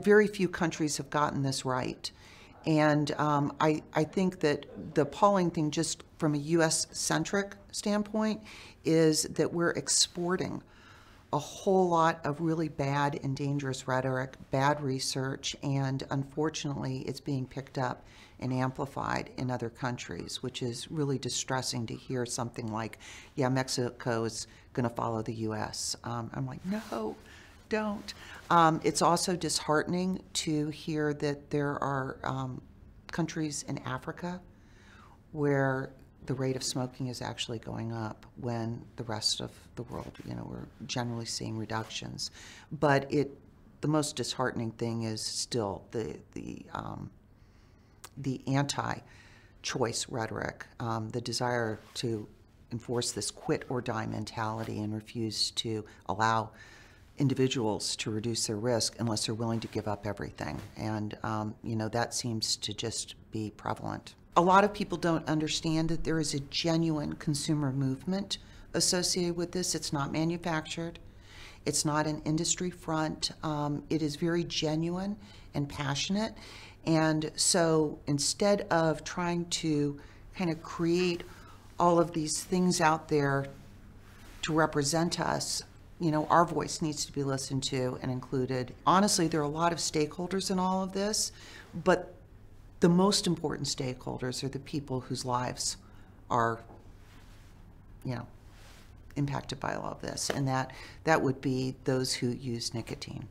Very few countries have gotten this right. And I think that the appalling thing, just from a U.S.-centric standpoint, is that we're exporting a whole lot of really bad and dangerous rhetoric, bad research, and unfortunately it's being picked up and amplified in other countries, which is really distressing to hear something like, yeah, Mexico is going to follow the U.S. I'm like, no. Don't. It's also disheartening to hear that there are countries in Africa where the rate of smoking is actually going up when the rest of the world, you know, we're generally seeing reductions. But the most disheartening thing is still the anti-choice rhetoric, the desire to enforce this quit or die mentality and refuse to allow individuals to reduce their risk unless they're willing to give up everything. And, you know, that seems to just be prevalent. A lot of people don't understand that there is a genuine consumer movement associated with this. It's not manufactured. It's not an industry front. It is very genuine and passionate. And so instead of trying to kind of create all of these things out there to represent us, you know, our voice needs to be listened to and included. Honestly, there are a lot of stakeholders in all of this, but the most important stakeholders are the people whose lives are, you know, impacted by all of this, and that would be those who use nicotine.